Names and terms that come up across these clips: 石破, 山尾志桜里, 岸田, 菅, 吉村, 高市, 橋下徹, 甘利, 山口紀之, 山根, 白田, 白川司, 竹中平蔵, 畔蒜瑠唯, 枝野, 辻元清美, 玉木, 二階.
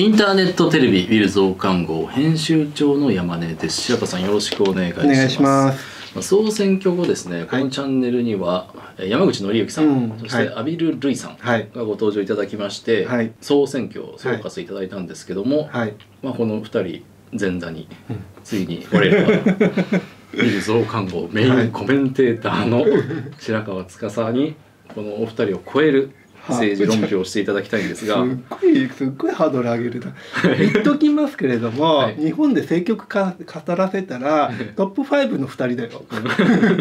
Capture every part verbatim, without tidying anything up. インターネットテレビビル増刊号編集長の山根です。白田さん、よろしくお願いします。お願いします。総選挙後ですね、このチャンネルには山口紀之さん、うん、そして畔蒜瑠唯さんがご登場いただきまして、はい、総選挙を総括いただいたんですけども、はい、まあ、このふたり前座に、うん、ついに我らはビル増刊号メインコメンテーターの白川司にこのお二人を超える政治論評をしていただきたいんですが、すっごいすっごいハードル上げるな言っときますけれども、はい、日本で政局か語らせたらトップファイブのふたりだよそんなもんだか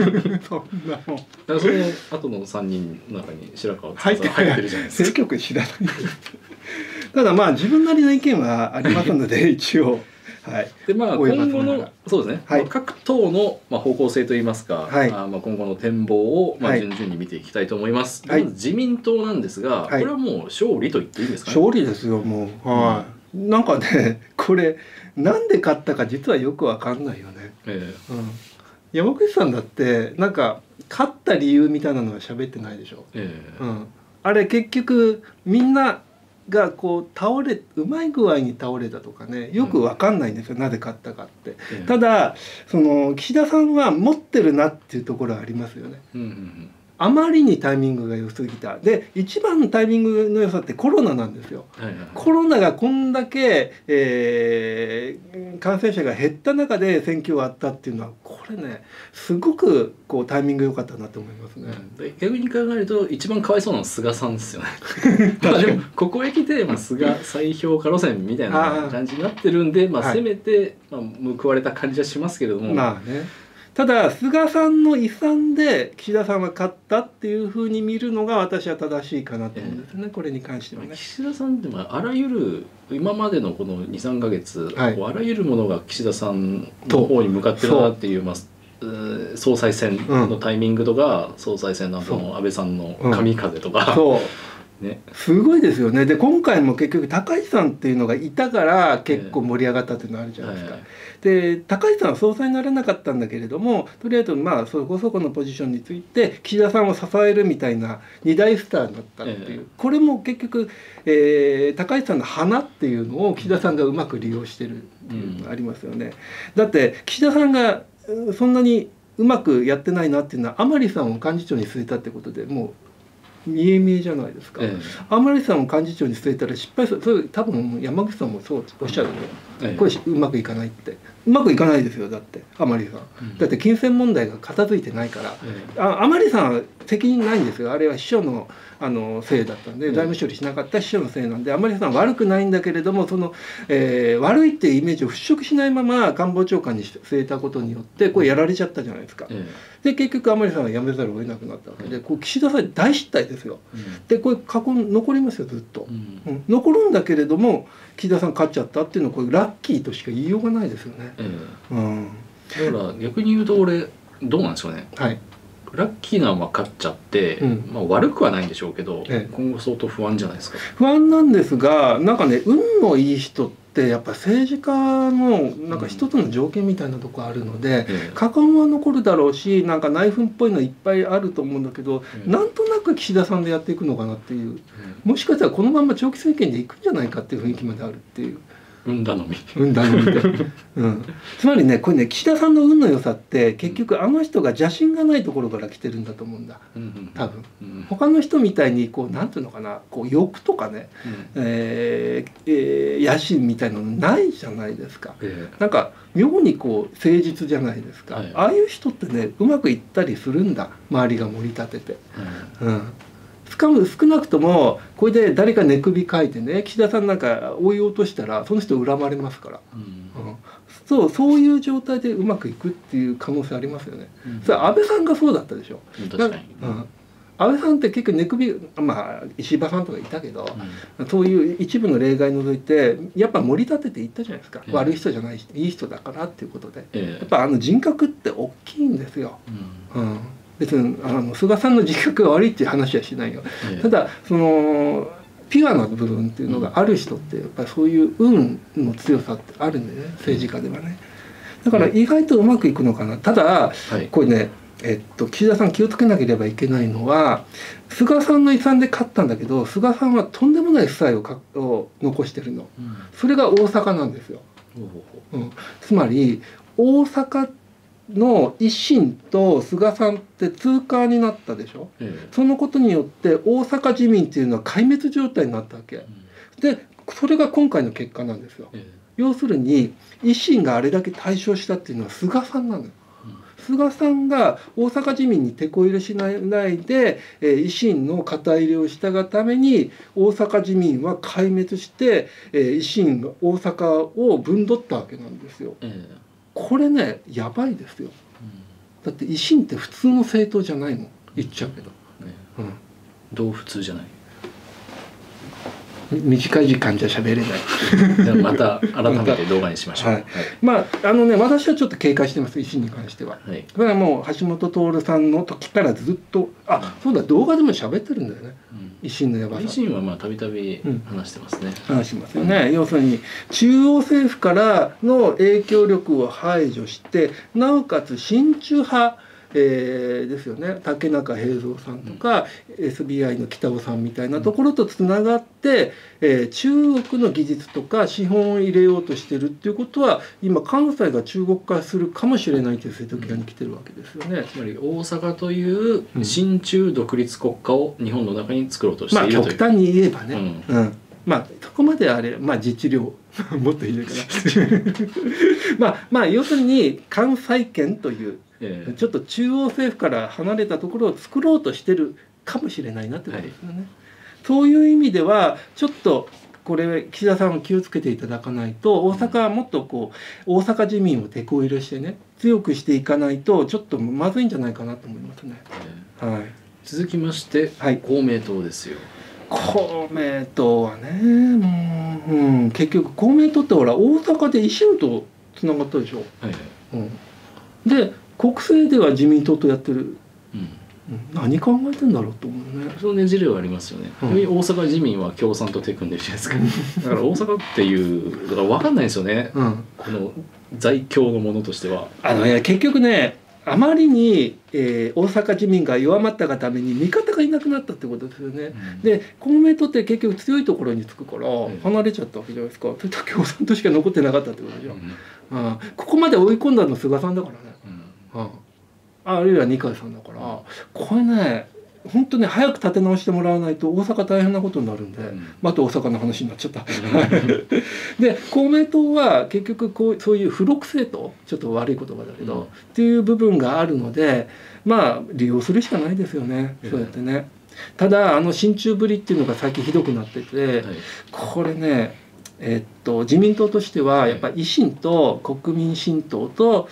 らその後のさんにんの中に白川司が入ってるじゃないですか。政局知らないただまあ自分なりの意見はありますので一応はい、でまあ今後のそうですね、はい、各党のまあ方向性といいますか、はい、あまあ今後の展望をまあ順々に見ていきたいと思います。はい、自民党なんですが、はい、これはもう勝利と言っていいんですかね。勝利ですよ、もう、はい、うん、なんかね、これなんで勝ったか実はよくわかんないよね。えーうん、山口さんだってなんか勝った理由みたいなのは喋ってないでしょ。えーうん、あれ結局みんながこう倒れうまい具合に倒れたとかね、よく分かんないんですよ、うん、なぜ勝ったかって、うん、ただその岸田さんは持ってるなっていうところはありますよね。あまりにタイミングが良すぎた。で一番のタイミングの良さってコロナなんですよ。コロナがこんだけ、えー、感染者が減った中で選挙があったっていうのはこれね、すごくこうタイミング良かったなと思いますね。うん、逆に考えると一番かわいそうなのは菅さんですよねまあでもここへ来て、まあ、菅再評価路線みたいな感じになってるんで、まあ、せめて、はい、まあ、報われた感じはしますけれども。まあね、ただ菅さんの遺産で岸田さんは勝ったっていうふうに見るのが私は正しいかなと思うんですね、えー、これに関してはね。岸田さんってあらゆる今までのこのにさんかげつ、はい、あらゆるものが岸田さんの方に向かってるなっていう、まあ、総裁選のタイミングとか、うん、総裁選の後の安倍さんの神風とか。そう、うん、そうね、すごいですよね。で今回も結局高市さんっていうのがいたから結構盛り上がったっていうのあるじゃないですか。で高市さんは総裁になれなかったんだけれども、とりあえずまあそこそこのポジションについて岸田さんを支えるみたいな二大スターになったっていう、これも結局、えー、高市さんの花っていうのを岸田さんがうまく利用してるっていうのがありますよね。うん、だって岸田さんがそんなにうまくやってないなっていうのは甘利さんを幹事長に据えたってことでもう見え見えじゃないですか。ええ、甘利さんを幹事長に据えたら失敗する。それ多分山口さんもそうおっしゃるの、ええ、これうまくいかないって、うまくいかないですよ。だって甘利さん、うん、だって金銭問題が片付いてないから、ええ、あ甘利さんは責任ないんですよ。あれは秘書のあのせいだったんで、財務処理しなかった秘書のせいなんで、甘利さんは悪くないんだけれども、その、えー、悪いっていうイメージを払拭しないまま官房長官に据えたことによってこれやられちゃったじゃないですか。ええ、で結局甘利さんは辞めざるを得なくなったわけで、こう岸田さん大失態ですよ。うん、でこれ過去残りますよずっと。うんうん、残るんだけれども岸田さん勝っちゃったっていうのはこれラッキーとしか言いようがないですよね。ええ、うん、だから逆に言うと俺どうなんでしょうね。はい、ラッキーなのは分かっちゃって、うん、まあ悪くはないんでしょうけど、ええ、今後相当不安じゃないですか。不安なんですが、なんかね、運のいい人ってやっぱ政治家のなんか一つの条件みたいなとこあるので、うん、過感は残るだろうし、なんか内紛っぽいのいっぱいあると思うんだけど、うん、なんとなく岸田さんでやっていくのかなっていう、うん、もしかしたらこのまま長期政権でいくんじゃないかっていう雰囲気まであるっていう。運頼み運頼みで、うん、つまりね、これね、岸田さんの運の良さって結局あの人が邪心がないところから来てるんだと思うんだ、多分。他の人みたいにこうなんていうのかな、こう欲とかね、うん、えーえー、野心みたいなのないじゃないですか。えー、なんか妙にこう誠実じゃないですか。はい、ああいう人ってね、うまくいったりするんだ、周りが盛り立てて。うん、うん、少なくともこれで誰か寝首かいてね、岸田さんなんか追い落としたらその人恨まれますから、うんうん、そうそういう状態でうまくいくっていう可能性ありますよね。うん、それ安倍さんがそうだったでしょ。確かに、うん、安倍さんって結局寝首、まあ石破さんとかいたけど、うん、そういう一部の例外除いてやっぱ盛り立てていったじゃないですか。えー、悪い人じゃない、いい人だからっていうことで、えー、やっぱあの人格って大きいんですよ。うんうん、別にあの菅さんの自覚が悪いっていう話はしないよ。ええ、ただそのピュアな部分っていうのがある人ってやっぱりそういう運の強さってあるんでね、政治家ではね。だから意外とうまくいくのかな。ただ、はい、これね、えっと、岸田さん気をつけなければいけないのは、菅さんの遺産で勝ったんだけど、菅さんはとんでもない負債をかを残してるの、うん、それが大阪なんですよ。うん、つまり大阪の維新と菅さんって通過になったでしょ、ええ、そのことによって大阪自民っていうのは壊滅状態になったわけ、うん、でそれが今回の結果なんですよ。ええ、要するに維新があれだけ大勝したっていうのは菅さんなのよ。菅さんが大阪自民に手こ入れしないで、えー、維新の肩入れをしたがために大阪自民は壊滅して、えー、維新が大阪を分取ったわけなんですよ。えー、これねやばいですよ。うん、だって維新って普通の政党じゃないもん、言っちゃうけど。どう普通じゃない。短い時間じゃ喋れない。じゃあまた改めて動画にしましょう。はい、まああのね私はちょっと警戒してます、維新に関しては。はい、だからもう橋下徹さんの時からずっと、あそうだ動画でも喋ってるんだよね、うん、維新のやばさ。維新はまあたびたび話してますね。うん、話しますよね。うん、要するに中央政府からの影響力を排除してなおかつ親中派、えー、ですよね、竹中平蔵さんとか、うん、エスビーアイ の北尾さんみたいなところとつながって、えー、中国の技術とか資本を入れようとしてるっていうことは今関西が中国化するかもしれないという瀬戸際に来てるわけですよね。うん、つまり大阪という親中独立国家を日本の中に作ろうとしているという、まあ極端に言えばね、うんうん、まあそこまであれ、まあ、自治領もっといるからまあまあ要するに関西圏という。えー、ちょっと中央政府から離れたところを作ろうとしてるかもしれないなってことですよね。はい、そういう意味ではちょっとこれ岸田さんは気をつけていただかないと、大阪はもっとこう大阪自民をてこ入れしてね強くしていかないとちょっとまずいんじゃないかなと思いますね。えー、はい、続きまして、はい、公明党ですよ。公明党はねもう、うん、結局公明党ってほら大阪で維新とつながったでしょ。はい、うん、で国政では自民党とやってる、うん、何考えてんだろうと思うね。そのねじれはありますよね。うん、大阪自民は共産と手組んでるじゃないですか。だから大阪っていうだから分かんないですよね。うん、この在京のものとしてはあの、ね、結局ねあまりに、えー、大阪自民が弱まったがために味方がいなくなったってことですよね。うん、で公明党って結局強いところにつくから離れちゃったわけじゃないですか。うん、それと共産としか残ってなかったってことじゃん。うん、あここまで追い込んだの菅さんだからね。うん、あるいは二階さんだから、うん、これね本当に早く立て直してもらわないと大阪大変なことになるんで、うん、また大阪の話になっちゃった。で公明党は結局こうそういう付録政党、ちょっと悪い言葉だけど、うん、っていう部分があるのでまあ利用するしかないですよね、うん、そうやってね。ただあの親中ぶりっていうのが最近ひどくなってて、はい、これねえっと自民党としてはやっぱり維新と国民新党と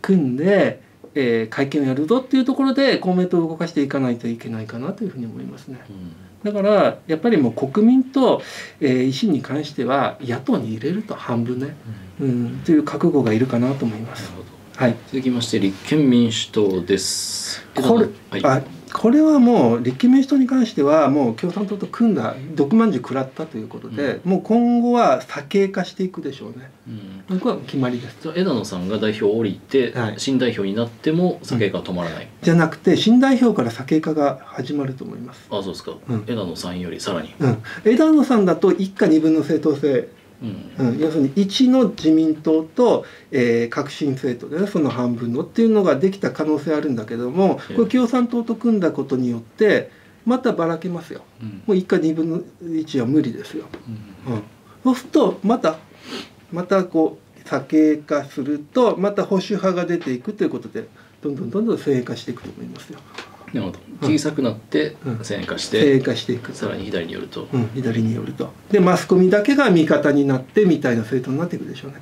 組んで、えー、会見をやるぞっていうところで公明党を動かしていかないといけないかなというふうに思いますね。うん、だからやっぱりもう国民と、えー、維新に関しては野党に入れると半分ね、うんうん、という覚悟がいるかなと思います。はい、続きまして立憲民主党です。これ、はい、あこれはもう立憲民主党に関してはもう共産党と組んだ毒まんじゅう食らったということで、うん、もう今後は左傾化していくでしょうね。うん、僕は決まりです。枝野さんが代表を降りて、はい、新代表になっても左傾化は止まらない、うん、じゃなくて新代表から左傾化が始まると思います。あそうですか、うん、枝野さんよりさらに、うん、枝野さんだと一家二分の正当性、うんうん、要するにいちの自民党と、えー、革新政党で、ね、その半分のっていうのができた可能性あるんだけども、これ共産党と組んだことによってまたばらけますよ。うん、もういちかにぶんのいちは無理ですよ。うんうん、そうするとまたまたこう左傾化するとまた保守派が出ていくということでどんどんどんどん先鋭化していくと思いますよ。なるほど、小さくなって先鋭化して、うん、先鋭化していく、さらに左に寄ると、うん、左に寄るとでマスコミだけが味方になってみたいな政党になっていくでしょうね。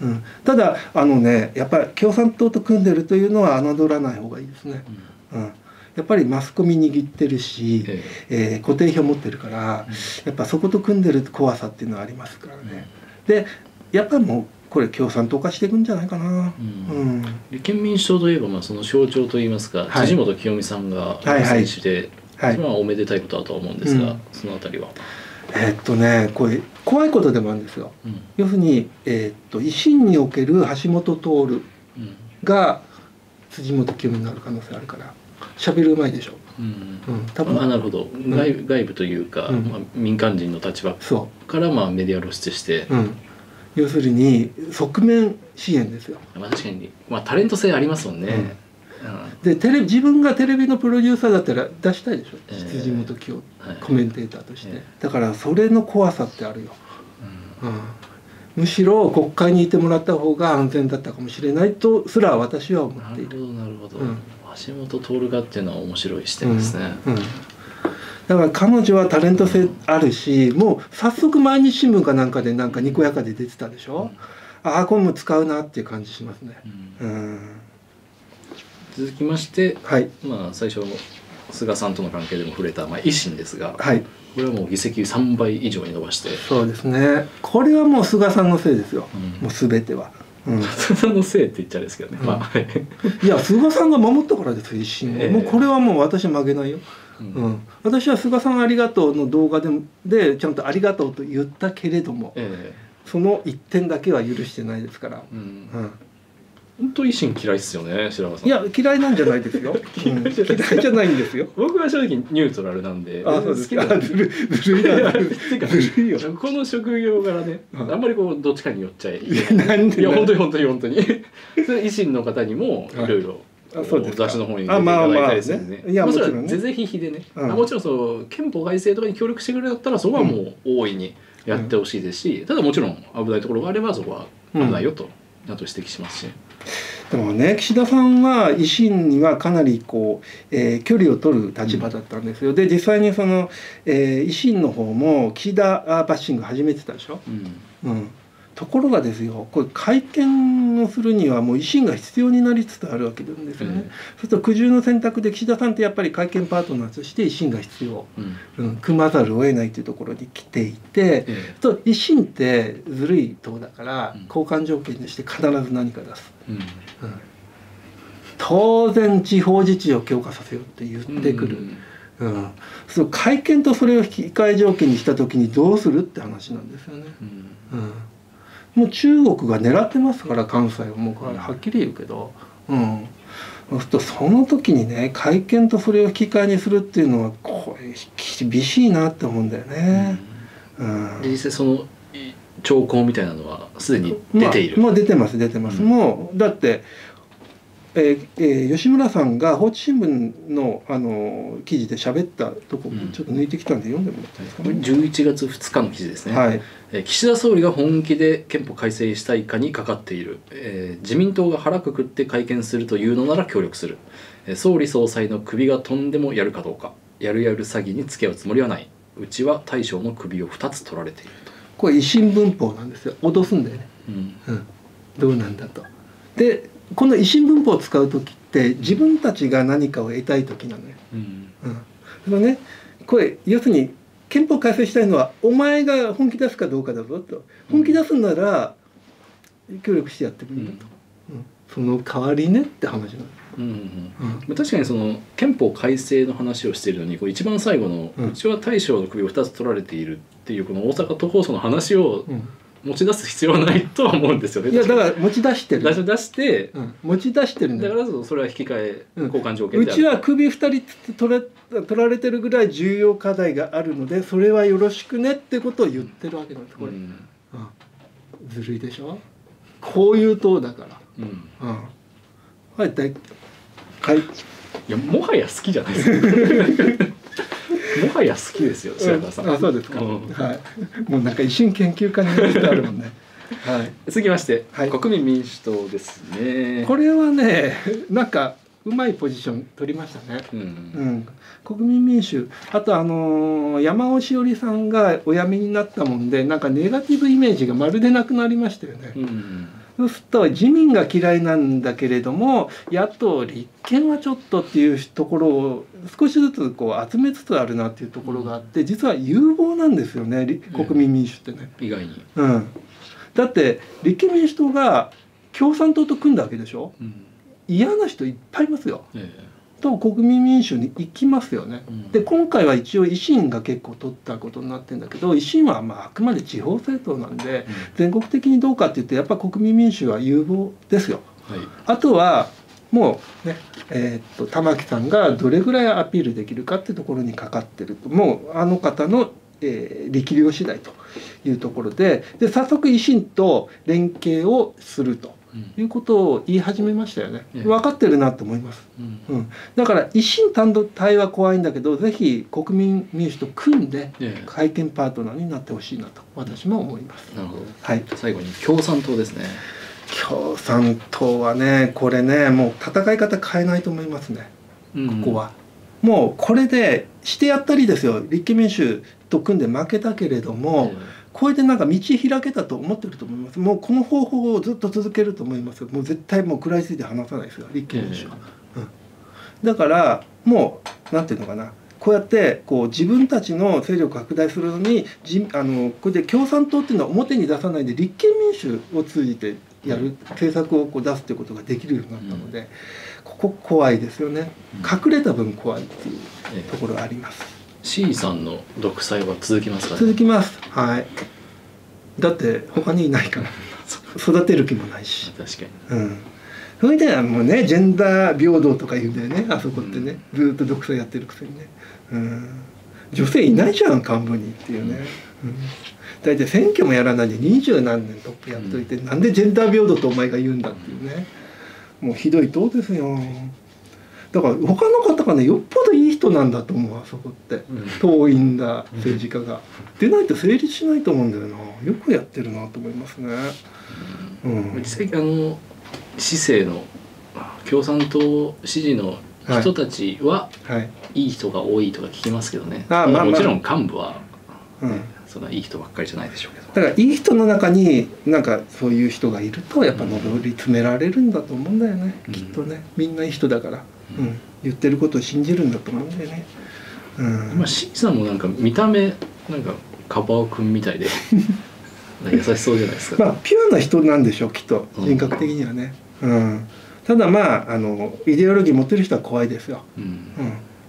うんうん、ただあのねやっぱり共産党と組んでるというのは侮らない方がいいですね。うんうん、やっぱりマスコミ握ってるし、えええー、固定票持ってるから、うん、やっぱそこと組んでる怖さっていうのはありますからね。うん、でやっぱもうこれ共産党化していくんじゃないかな。立憲民主党といえばまあその象徴といいますか、はい、辻元清美さんが選手で今はおめでたいことだとは思うんですが、うん、そのあたりはえっとねこれ怖いことでもあるんですよ。うん、要するに、えー、っと維新における橋下徹が、うん、辻元清美になる可能性あるから、喋るうまいでしょ。うんうん、多分、まあ、なるほど、うん、外, 外部というか、うん、まあ、民間人の立場からまあメディア露出して、うん、要するに側面支援ですよ。まあ、確かに、まあ、タレント性ありますもんね。でテレ自分がテレビのプロデューサーだったら出したいでしょ、えー、辻元清、はい、コメンテーターとして、えー、だからそれの怖さってあるよ。うんうん、むしろ国会にいてもらった方が安全だったかもしれないとすら私は思っている。なるほど、なるほど。橋本徹がっていうのは面白い視点ですね。うんうん、だから彼女はタレント性あるし、うん、もう早速毎日新聞かなんかでなんかにこやかで出てたでしょ。うん、ああこれも使うなっていう感じしますね。うんうん、続きまして、はい、まあ最初の菅さんとの関係でも触れた、まあ、維新ですが、はい、これはもう議席さんばい以上に伸ばして、そうですね、これはもう菅さんのせいですよ、うん、もう全ては、うん、菅さんのせいって言っちゃうんですけどね、うん、まあいや菅さんが守ったからですよ、維新を、えー、もうこれはもう私負けないよ、うんうん、私は菅さんありがとうの動画ででちゃんとありがとうと言ったけれども、えー、そのいってんだけは許してないですから。うんうん、本当維新嫌いっすよね、白川さん。いや嫌いなんじゃないですよ。嫌いじゃないんですよ。僕は正直ニュートラルなんで。あ、そうですか。ずるいな。ずるいよ。この職業柄ね、あんまりこうどっちかに寄っちゃい。なんで。いや本当に本当に本当に。維新の方にもいろいろ雑誌の方に出ていただいたりするね。いやもちろん是々非々でね。もちろんそう憲法改正とかに協力してくれだったらそこはもう大いにやってほしいですし、ただもちろん危ないところがあればそこは危ないよとあと指摘しますし。でもね、岸田さんは維新にはかなりこう、えー、距離を取る立場だったんですよ。で実際にその、えー、維新の方も岸田バッシング始めてたでしょ、うんうん、ところがですよ、これ会見をするにはもう維新が必要になりつつあるわけなんですよね、うん、そうすると苦渋の選択で岸田さんってやっぱり会見パートナーとして維新が必要、うんうん、組まざるを得ないというところに来ていて、うん、と維新ってずるい党だから、うん、交換条件にして必ず何か出す。うんうん、当然地方自治を強化させようって言ってくる、うんうん、その会見とそれを引き換え条件にした時にどうするって話なんですよね、うんうん、もう中国が狙ってますから関西はもうはっきり言うけど、うん、そうするとその時にね会見とそれを引き換えにするっていうのはこれ厳しいなって思うんだよね。実際その兆候みたいなのはすでに出ている。まあ、もう出てます出てます、うん、もうだって、えーえー、吉村さんが放置新聞の、あのー、記事で喋ったとこ、うん、ちょっと抜いてきたんで読んでもらっていいですかね。じゅういちがつふつかの記事ですね、はい、えー、岸田総理が本気で憲法改正したいかにかかっている、えー、自民党が腹くくって会見するというのなら協力する、えー、総理総裁の首が飛んでもやるかどうか、やるやる詐欺に付き合うつもりはない、うちは大将の首をふたつ取られていると。これ維新文法なんですよ。脅すんだよね、うんうん、どうなんだと。でこの維新文法を使う時って自分たちが何かを得たい時なのよ、うんうん、そのね、これ要するに憲法改正したいのはお前が本気出すかどうかだぞと、本気出すんなら協力してやってくれると、うんうん、その代わりねって話なんです。確かにその憲法改正の話をしているのにこう一番最後の「うちは大将の首をふたつ取られている」っていうこの大阪都構想の話を持ち出す必要はないとは思うんですよね。いやだから持ち出してる出して、うん、持ち出してるんだから、それは引き換え交換条件である、うん、うちは首ふたり取ら、取られてるぐらい重要課題があるのでそれはよろしくねってことを言ってるわけなんですこれ、うんうん、ずるいでしょ、こういう党だから。うんうん、はい大はい、いやもはや好きじゃないですか。もはや好きですよ、白川さん。あ、そうですか。はい。もうなんか維新研究家になってあるもんね。はい。続きまして、はい、国民民主党ですね。これはね、なんかうまいポジション取りましたね。うん、うん。国民民主、あとあのー、山尾志桜里さんがお辞めになったもんで、なんかネガティブイメージがまるでなくなりましたよね。うん、そうすると自民が嫌いなんだけれども野党立憲はちょっとっていうところを少しずつこう集めつつあるなっていうところがあって、実は有望なんですよね国民民主ってね、意外に、うん、だって立憲民主党が共産党と組んだわけでしょ、うん、嫌な人いっぱいいますよ、ええ、と国民民主に行きますよね、うん、で今回は一応維新が結構取ったことになってるんだけど、維新はまああくまで地方政党なんで、うん、全国的にどうかって言ってやっぱ国民民主は有望ですよ、はい、あとはもうね、えー、っと玉木さんがどれぐらいアピールできるかっていうところにかかってると、もうあの方の、えー、力量次第というところで、で早速維新と連携をするということを言い始めましたよね。分かってるなと思います、うんうん、だから維新単独体は怖いんだけど、ぜひ国民民主と組んで改憲パートナーになってほしいなと私も思います。なるほど、はい、最後に共産党ですね。共産党はね、これね、もう戦い方変えないと思いますね、うん、ここはもうこれでしてやったりですよ。立憲民主と組んで負けたけれども、うん、これでなんか道開けたと思ってると思います。もうこの方法をずっと続けると思います。もう絶対もう食らいついて離さないですよ、立憲民主は、うんうん、だからもうなんていうのかな、こうやってこう自分たちの勢力を拡大するのに、じあのこれで共産党っていうのは表に出さないで立憲民主を通じてやる政策をこう出すということができるようになったので、うん、ここ怖いですよね。隠れた分怖いっていうところがあります。Cさんの独裁は続きますかね。続きます。はい。だって他にいないから育てる気もないし。確かに。うん。それではもうね、ジェンダー平等とか言うんだよね、あそこってね、うん、ずっと独裁やってるくせにね。うん。女性いないじゃん幹部にっていうね。うん。うん大体選挙もやらないで二十何年トップやっといて、うん、なんでジェンダー平等とお前が言うんだっていうね、もうひどい党ですよ。だから他の方がねよっぽどいい人なんだと思う、あそこって、うん、党員だ政治家が、うん、でないと成立しないと思うんだよな。よくやってるなと思いますね。実際あの市政の共産党支持の人たちは、はいはい、いい人が多いとか聞きますけどね。あ、まあ、もちろん幹部は、ね、うんそんないい人ばっかりじゃないでしょうけど、だからいい人の中になんかそういう人がいるとやっぱ上り詰められるんだと思うんだよね、うん、きっとね。みんないい人だから、うんうん、言ってることを信じるんだと思うんだよね。うん、まあ C さんもなんか見た目なんかカバオくんみたいで優しそうじゃないですか。まあピュアな人なんでしょうきっと人格的にはね、うん、ただまああのイデオロギー持ってる人は怖いですよ、うんうん、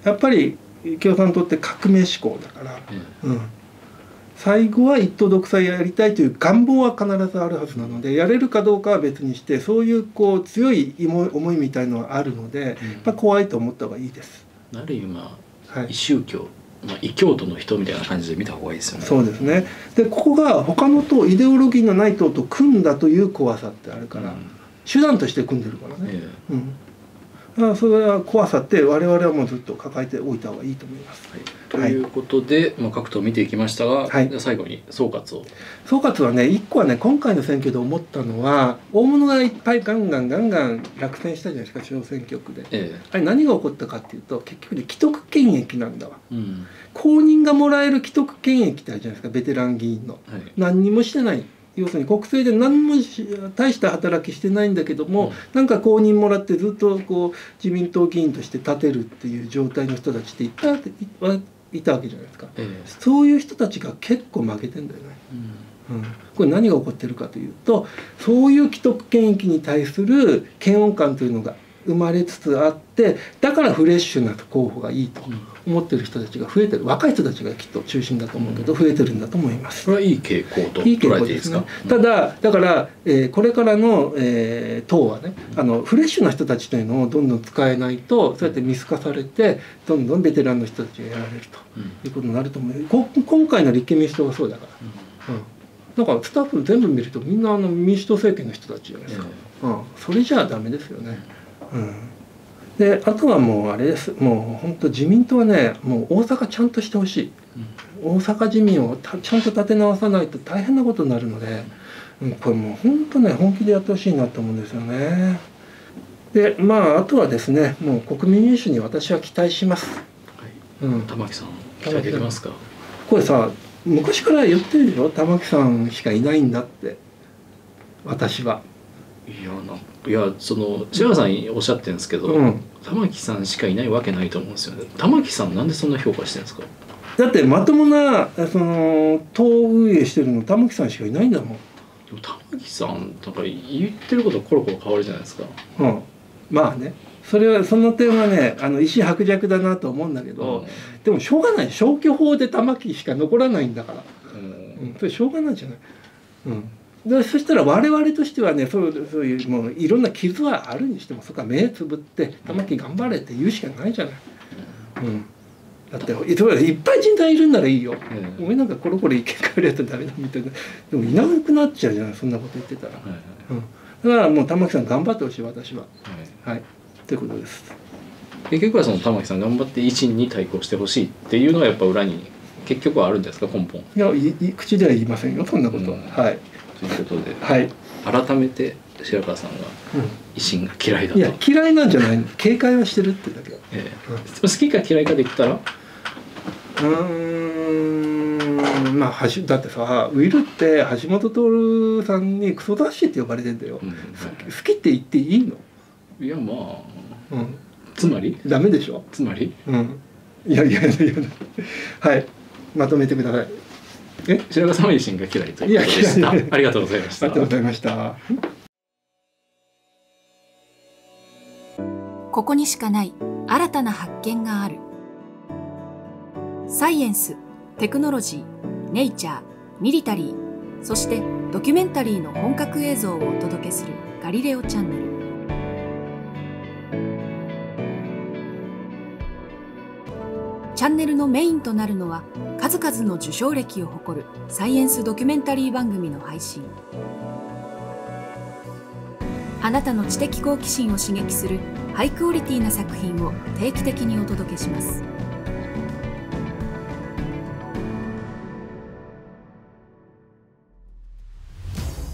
やっぱり共産党って革命志向だから、うんうん最後は一党独裁やりたいという願望は必ずあるはずなので、やれるかどうかは別にして、そういうこう強い思いみたいのはあるので、やっぱ怖いと思った方がいいです。ある意味まあ異宗教、まあ、異教徒の人みたいな感じで見た方がいいですよね。そうですね。でここが他の党イデオロギーのない党と組んだという怖さってあるから、うん、手段として組んでるからね、えーうんああそれは怖さって我々はもうずっと抱えておいた方がいいと思います。はい、ということで、まあ、各党見ていきましたが、はい、最後に総括を。総括はねいっこはね今回の選挙で思ったのは大物がいっぱいガンガンガンガン落選したじゃないですか小選挙区で、ええ、あれ何が起こったかっていうと結局ね既得権益なんだわ、うん、公認がもらえる既得権益ってあるじゃないですかベテラン議員の、はい、何にもしてない。要するに国政で何も大した働きしてないんだけども、うん、なんか公認もらってずっとこう自民党議員として立てるっていう状態の人たちっていた、いたわけじゃないですか、ええ、そういう人たちが結構負けてんだよね、うんうん、これ何が起こってるかというとそういう既得権益に対する嫌悪感というのが生まれつつあって、だからフレッシュな候補がいいと思ってる人たちが増えてる、若い人たちがきっと中心だと思うけど増えてるんだと思います。これはいい傾向と捉えていいですか。ただだから、えー、これからの、えー、党はねあのフレッシュな人たちというのをどんどん使えないとそうやって見透かされてどんどんベテランの人たちがやられるということになると思う、うん、こ今回の立憲民主党がそうだから、うんうん、だからスタッフ全部見るとみんなあの民主党政権の人たちじゃないですか、うんうん、それじゃあダメですよね。うん、であとはもうあれです、もう本当自民党はねもう大阪ちゃんとしてほしい、うん、大阪自民をたちゃんと立て直さないと大変なことになるので、うん、これもう本当ね本気でやってほしいなと思うんですよね。でまああとはですねもう国民民主に私は期待します、はいうん、玉木さん期待できますか。これさ昔から言ってるでしょ玉木さんしかいないんだって私は。いやなんかいやその白川さんおっしゃってるんですけど、うん、玉木さんしかいないわけないと思うんですよね。玉木さんなんでそんな評価してるんですか。だってまともなその党運営してるの玉木さんしかいないんだもん。でも玉木さんとか言ってることコロコロ変わるじゃないですか、うん、まあねそれはその点はねあの意思薄弱だなと思うんだけど、うん、でもしょうがない消去法で玉木しか残らないんだから、うんうん、それしょうがないじゃない、うんでそしたら我々としてはね、そうそういうもういろんな傷はあるにしても、そこは目つぶって玉木頑張れって言うしかないじゃない。うん、だっていっぱい人材いるんならいいよ、うん、お前なんかコロコロ意見変えるやつはダメだみたいな、でもいなくなっちゃうじゃない、そんなこと言ってたら。だからもう玉木さん頑張ってほしい、私は。はい、はい、ということです。結局はその玉木さん頑張って維新に対抗してほしいっていうのがやっぱ裏に結局はあるんですか、根本。いやい口では言いませんよ、そんなことは。うん、はい。ということで、はい、改めて白川さんが維新が嫌いだと、うん、いや嫌いなんじゃないの、警戒はしてるってだけ、ええ、うん、好きか嫌いかで言ったら、うーん、まあだってさ、ウィルって橋本徹さんにクソ雑誌って呼ばれてんだよ、うん、好きって言っていいの？いやまあ、うん、つまりダメでしょ、つまり、うん、いやいやいやいやはい、まとめてください。え、白川さんは維新が嫌いということでした。ありがとうございました。ありがとうございました。ここにしかない新たな発見がある。サイエンス、テクノロジー、ネイチャー、ミリタリー、そしてドキュメンタリーの本格映像をお届けするガリレオチャンネル。チャンネルのメインとなるのは数々の受賞歴を誇るサイエンスドキュメンタリー番組の配信。あなたの知的好奇心を刺激するハイクオリティな作品を定期的にお届けします。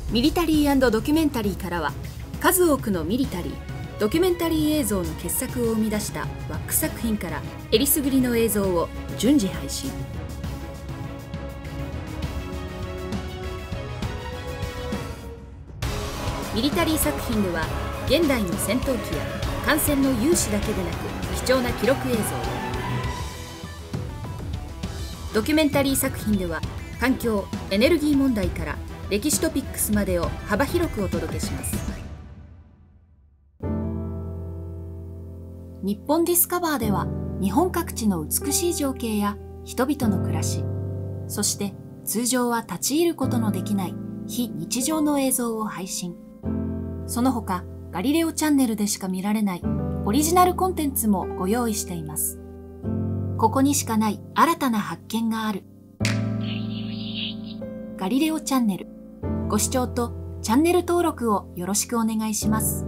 ミリタリー&ドキュメンタリーからは数多くのミリタリー、ドキュメンタリー映像の傑作を生み出したワック作品からえりすぐりの映像を順次配信。ミリタリー作品では現代の戦闘機や艦船の有志だけでなく貴重な記録映像、ドキュメンタリー作品では環境・エネルギー問題から歴史トピックスまでを幅広くお届けします。日本ディスカバーでは日本各地の美しい情景や人々の暮らし、そして通常は立ち入ることのできない非日常の映像を配信。その他、ガリレオチャンネルでしか見られないオリジナルコンテンツもご用意しています。ここにしかない新たな発見がある。ガリレオチャンネル。ご視聴とチャンネル登録をよろしくお願いします。